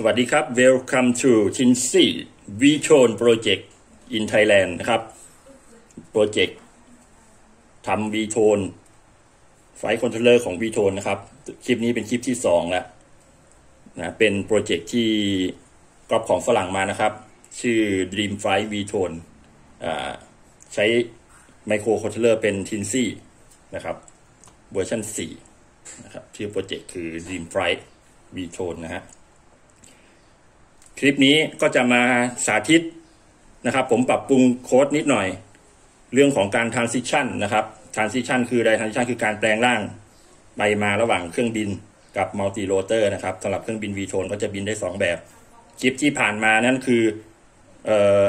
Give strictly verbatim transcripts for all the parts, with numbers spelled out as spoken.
สวัสดีครับ Welcome to tinse วี ที โอ แอล Project in Thailand นะครับโปรเจกต์ทำ วี ที โอ แอล ไฟคอนโทรลเลอร์ของ วี ที โอ แอล นะครับคลิปนี้เป็นคลิปที่สองแล้วนะเป็นโปรเจกต์ที่กรอบของฝรั่งมานะครับชื่อ dRehmFlight วี ที โอ แอล ใช้ไมโครคอนโทรลเลอร์เป็น tinse นะครับเวอร์ชันสี่นะครับชื่อโปรเจกต์คือ dRehmFlight วี ที โอ แอล นะฮะคลิปนี้ก็จะมาสาธิตนะครับผมปรับปรุงโค้ดนิดหน่อยเรื่องของการ transition นะครับ transition คืออะไร transition คือการแปลงร่างไปมาระหว่างเครื่องบินกับ multi rotor นะครับสำหรับเครื่องบิน วี ที โอ แอล ก็จะบินได้สองแบบคลิปที่ผ่านมานั่นคือเอ่อ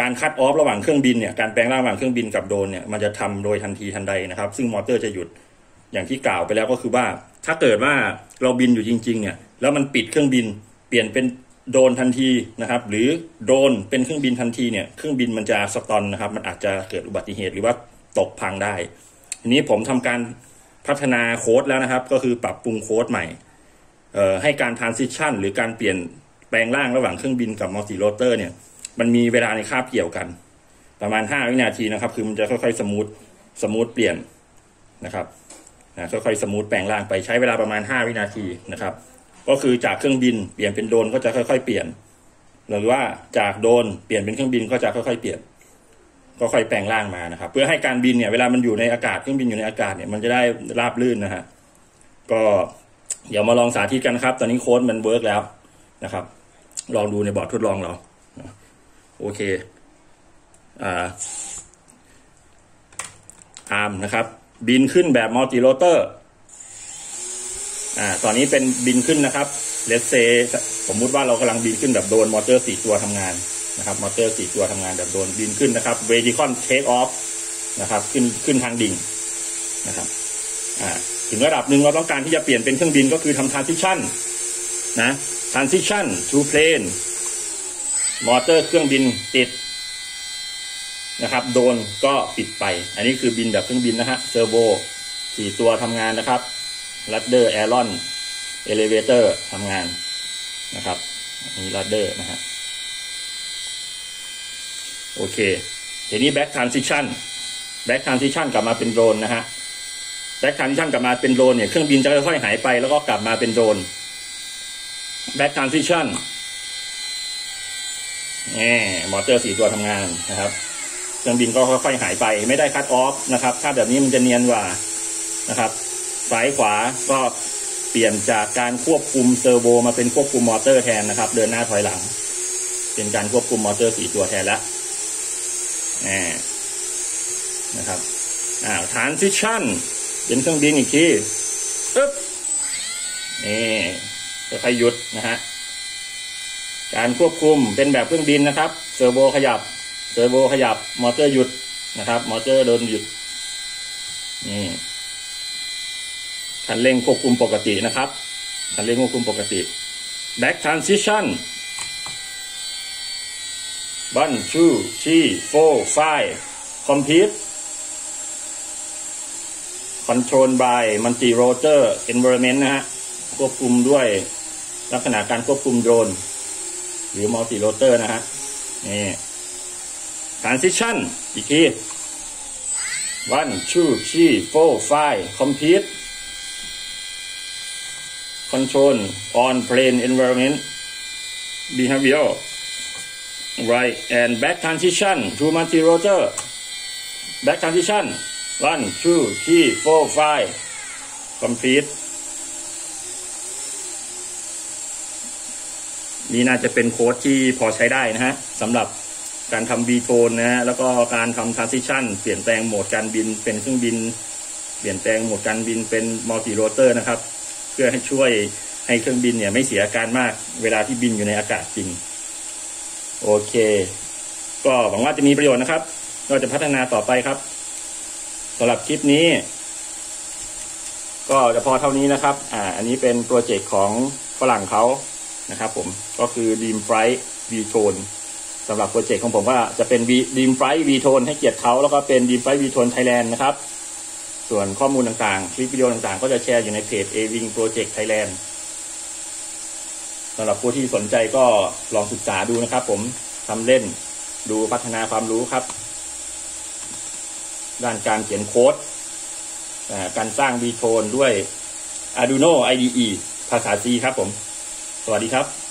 การคัตออฟระหว่างเครื่องบินเนี่ยการแปลงร่างระหว่างเครื่องบินกับโดรนเนี่ยมันจะทำโดยทันทีทันใดนะครับซึ่งมอเตอร์จะหยุดอย่างที่กล่าวไปแล้วก็คือว่าถ้าเกิดว่าเราบินอยู่จริงๆเนี่ยแล้วมันปิดเครื่องบินเปลี่ยนเป็นโดนทันทีนะครับหรือโดนเป็นเครื่องบินทันทีเนี่ยเครื่องบินมันจะสตอนนะครับมันอาจจะเกิดอุบัติเหตุหรือว่าตกพังได้ทีนี้ผมทำการพัฒนาโค้ดแล้วนะครับก็คือปรับปรุงโค้ดใหม่ให้การ transition หรือการเปลี่ยนแปลงร่างระหว่างเครื่องบินกับ multi rotor เนี่ยมันมีเวลาในคาบเกี่ยวกันประมาณห้าวินาทีนะครับคือมันจะค่อยๆสมูทสมูทเปลี่ยนนะครับนะค่อยๆสมูทแปลงร่างไปใช้เวลาประมาณห้าวินาทีนะครับก็คือจากเครื่องบินเปลี่ยนเป็นโดรนก็จะค่อยๆเปลี่ยนหรือว่าจากโดรนเปลี่ยนเป็นเครื่องบินก็จะค่อยๆเปลี่ยนก็ค่อยแปลงร่างมานะครับเพื่อให้การบินเนี่ยเวลามันอยู่ในอากาศเครื่องบินอยู่ในอากาศเนี่ยมันจะได้ราบลื่นนะฮะก็เดี๋ยวมาลองสาธิตกันครับตอนนี้โค้ดมันเวิร์กแล้วนะครับลองดูในบอร์ดทดลองเราโอเคอ่าอาร์มนะครับบินขึ้นแบบมัลติโรเตอร์อ่าตอนนี้เป็นบินขึ้นนะครับเลสเซสมมุติว่าเรากำลังบินขึ้นแบบโดนมอเตอร์สี่ตัวทำงานนะครับมอเตอร์สี่ตัวทำงานแบบโดนบินขึ้นนะครับเวดิคอนเทคออฟนะครับขึ้นขึ้นทางดิ่งนะครับอ่าถึงระดับหนึ่งเราต้องการที่จะเปลี่ยนเป็นเครื่องบินก็คือทำ transition นะ transition to plane มอเตอร์เครื่องบินติดนะครับโดนก็ปิดไปอันนี้คือบินแบบเครื่องบินนะฮะเซอร์โวสี่ตัวทำงานนะครับลัดเดอร์แอรอนเอเลเวเตอร์ทำงานนะครับมีลัดเดอร์นะฮะโอเคทีนี้แบ็กทรานซิชันแบ็กทรานซิชันกลับมาเป็นโดรนนะฮะแบ็กทรานซิชันกลับมาเป็นโดรนเนี่ยเครื่องบินจะค่อยๆหายไปแล้วก็กลับมาเป็นโดรนแบ็กทรานซิชันนี่มอเตอร์สี่ตัวทำงานนะครับเครื่องบินก็ค่อยๆหายไปไม่ได้คัตออฟนะครับถ้าแบบนี้มันจะเนียนกว่านะครับซ้ายขวาก็เปลี่ยนจากการควบคุมเซอร์โวมาเป็นควบคุมมอเตอร์แทนนะครับเดินหน้าถอยหลังเป็นการควบคุมมอเตอร์สี่ตัวแทนแล้วนะครับอ้าวทรานซิชั่นเป็นเครื่องบินอีกทีอึ๊บนี่จะค่อยหยุดนะฮะการควบคุมเป็นแบบเครื่องบินนะครับเซอร์โวขยับเซอร์โวขยับมอเตอร์หยุดนะครับมอเตอร์เดินหยุดนี่คันเร่งควบคุมปกตินะครับคันเร่งควบคุมปกติ back transition one two three four five complete control by multi rotor environment นะฮะควบคุมด้วยลักษณะการควบคุมโดรนหรือ multi rotor นะฮะนี่ transition อีกที one two three four five complete Control on plane environment behavior right and back transition to multi rotor back transition one two three four five complete นี่น่าจะเป็นโค้ดที่พอใช้ได้นะฮะสำหรับการทำ วี ที โอ แอล นะฮะแล้วก็การทำ transition เปลี่ยนแปลงโหมดการบินเป็นเครื่องบินเปลี่ยนแปลงโหมดการบินเป็น multi rotor นะครับเพื่อให้ช่วยให้เครื่องบินเนี่ยไม่เสียอาการมากเวลาที่บินอยู่ในอากาศจริงโอเคก็หวังว่าจะมีประโยชน์นะครับเราจะพัฒนาต่อไปครับสำหรับคลิปนี้ก็จะพอเท่านี้นะครับอ่าอันนี้เป็นโปรเจกต์ของฝรั่งเขานะครับผมก็คือ dRehmFlight วี ที โอ แอล สำหรับโปรเจกต์ของผมก็จะเป็น dRehmFlight วี ที โอ แอล ให้เกียรติเขาแล้วก็เป็น dRehmFlight วี ที โอ แอล Thailand นะครับส่วนข้อมูลต่างๆคลิปวิดีโอต่างๆก็จะแชร์อยู่ในเพจ เอ วิง โปรเจกต์ ไทยแลนด์ สำหรับผู้ที่สนใจก็ลองศึกษาดูนะครับผมทำเล่นดูพัฒนาความรู้ครับด้านการเขียนโค้ดการสร้าง วี ที โอ แอล ด้วย Arduino ไอ ดี อี ภาษา ซี ครับผมสวัสดีครับ